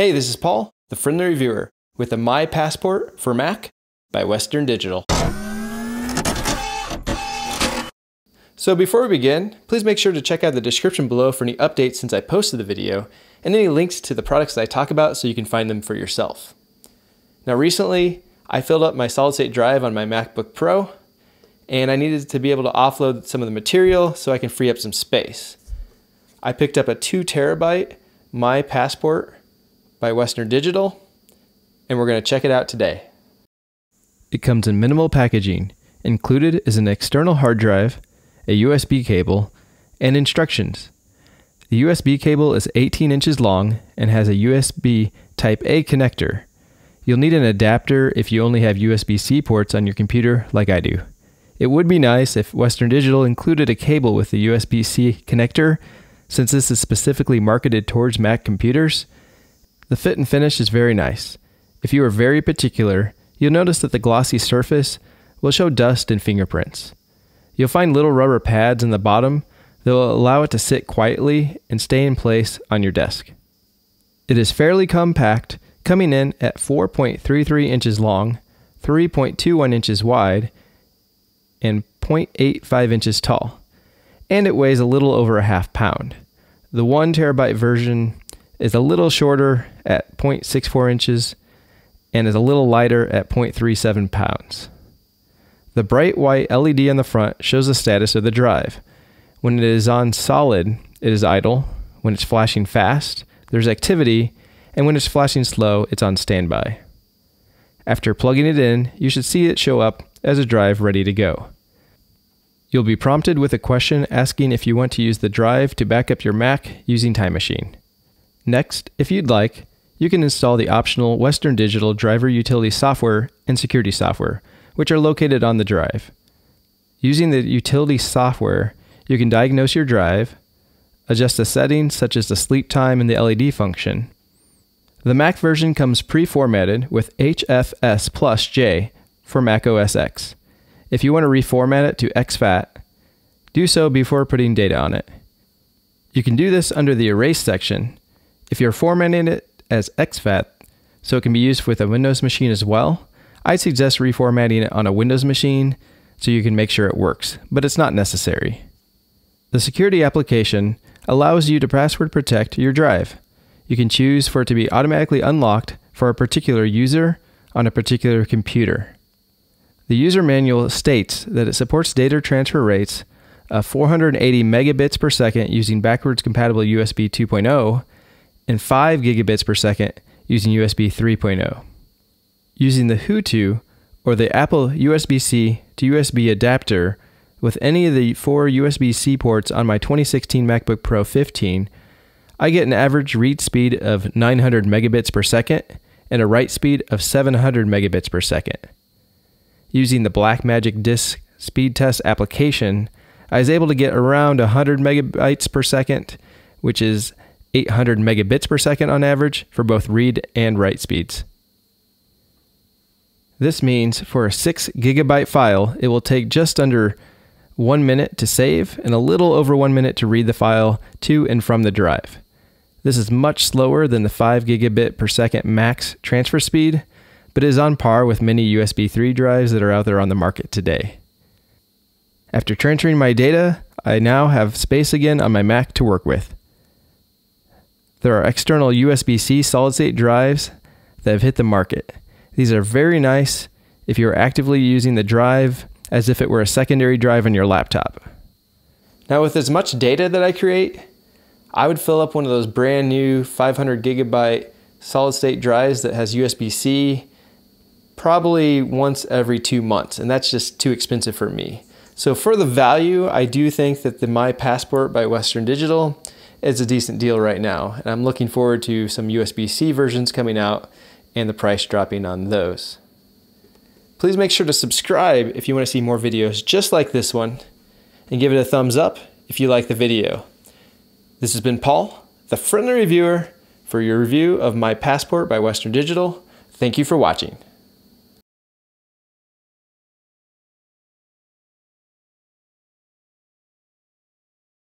Hey, this is Paul, the Friendly Reviewer, with a My Passport for Mac by Western Digital. So before we begin, please make sure to check out the description below for any updates since I posted the video, and any links to the products that I talk about so you can find them for yourself. Now recently, I filled up my solid-state drive on my MacBook Pro, and I needed to be able to offload some of the material so I can free up some space. I picked up a 2 terabyte My Passport by Western Digital, and we're going to check it out today. It comes in minimal packaging. Included is an external hard drive, a USB cable, and instructions. The USB cable is 18 inches long and has a USB Type-A connector. You'll need an adapter if you only have USB-C ports on your computer like I do. It would be nice if Western Digital included a cable with the USB-C connector, since this is specifically marketed towards Mac computers. The fit and finish is very nice. If you are very particular, you'll notice that the glossy surface will show dust and fingerprints. You'll find little rubber pads in the bottom that will allow it to sit quietly and stay in place on your desk. It is fairly compact, coming in at 4.33 inches long, 3.21 inches wide, and 0.85 inches tall, and it weighs a little over a half pound. The 1 terabyte version is a little shorter at 0.64 inches and is a little lighter at 0.37 pounds. The bright white LED on the front shows the status of the drive. When it is on solid, it is idle. When it's flashing fast, there's activity, and when it's flashing slow, it's on standby. After plugging it in, you should see it show up as a drive ready to go. You'll be prompted with a question asking if you want to use the drive to back up your Mac using Time Machine. Next, if you'd like, you can install the optional Western Digital driver utility software and security software, which are located on the drive. Using the utility software, you can diagnose your drive, adjust the settings such as the sleep time and the LED function. The Mac version comes pre-formatted with HFS+J for Mac OS X. If you want to reformat it to exFAT, do so before putting data on it. You can do this under the Erase section if you're formatting it as exFAT, so it can be used with a Windows machine as well. I suggest reformatting it on a Windows machine so you can make sure it works, but it's not necessary. The security application allows you to password protect your drive. You can choose for it to be automatically unlocked for a particular user on a particular computer. The user manual states that it supports data transfer rates of 480 megabits per second using backwards compatible USB 2.0 and 5 gigabits per second using USB 3.0. Using the Hutu or the Apple USB-C to USB adapter with any of the 4 USB-C ports on my 2016 MacBook Pro 15, I get an average read speed of 900 megabits per second and a write speed of 700 megabits per second. Using the Blackmagic Disk Speed Test application, I was able to get around 100 megabytes per second, which is 800 megabits per second on average for both read and write speeds. This means for a 6 gigabyte file, it will take just under 1 minute to save and a little over 1 minute to read the file to and from the drive. This is much slower than the 5 gigabit per second max transfer speed, but is on par with many USB 3 drives that are out there on the market today. After transferring my data, I now have space again on my Mac to work with. There are external USB-C solid-state drives that have hit the market. These are very nice if you are actively using the drive as if it were a secondary drive on your laptop. Now, with as much data that I create, I would fill up one of those brand new 500 gigabyte solid state drives that has USB-C probably once every 2 months, and that's just too expensive for me. So for the value, I do think that the My Passport by Western Digital is a decent deal right now, and I'm looking forward to some USB-C versions coming out and the price dropping on those. Please make sure to subscribe if you want to see more videos just like this one, and give it a thumbs up if you like the video. This has been Paul, the Friendly Reviewer, for your review of My Passport by Western Digital. Thank you for watching.